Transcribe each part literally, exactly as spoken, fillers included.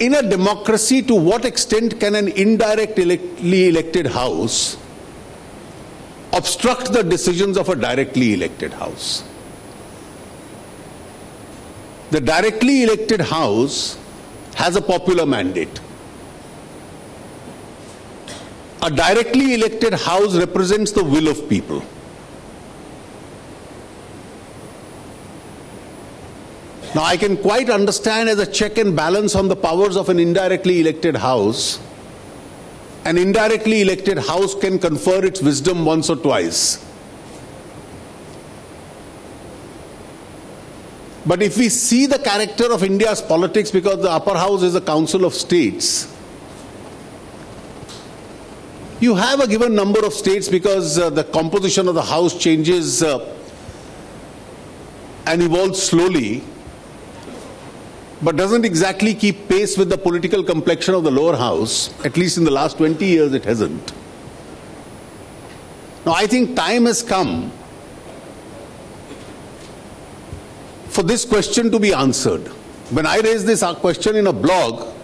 In a democracy, to what extent can an indirectly elected house obstruct the decisions of a directly elected house? The directly elected house has a popular mandate. A directly elected house represents the will of people. Now, I can quite understand, as a check and balance on the powers of an indirectly elected house, an indirectly elected house can confer its wisdom once or twice. But if we see the character of India's politics, because the upper house is a council of states, you have a given number of states because uh, the composition of the house changes uh, and evolves slowly, but doesn't exactly keep pace with the political complexion of the lower house. At least in the last twenty years, it hasn't. Now, I think time has come for this question to be answered. When I raised this question in a blog,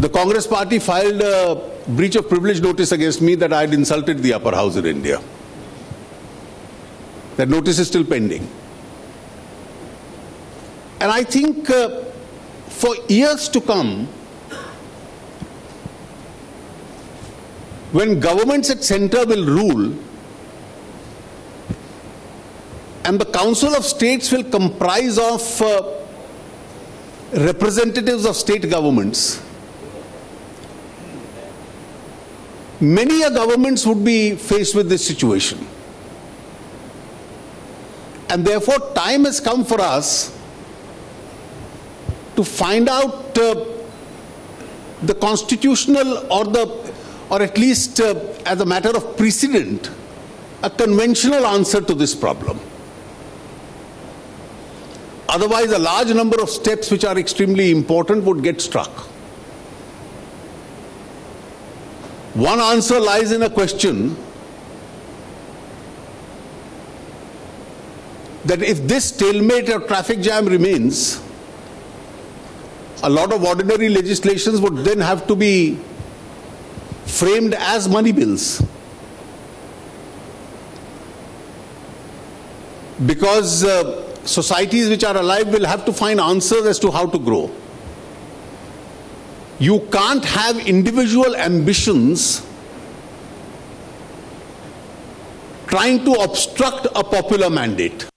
the Congress party filed a breach of privilege notice against me that I had insulted the upper house in India. That notice is still pending. And I think uh, for years to come, when governments at center will rule and the Council of States will comprise of uh, representatives of state governments, many a governments would be faced with this situation. And therefore, time has come for us to find out uh, the constitutional, or the, or at least uh, as a matter of precedent, a conventional answer to this problem. Otherwise, a large number of steps which are extremely important would get struck. One answer lies in a question that if this stalemate or traffic jam remains, a lot of ordinary legislations would then have to be framed as money bills. Because uh, societies which are alive will have to find answers as to how to grow. You can't have individual ambitions trying to obstruct a popular mandate.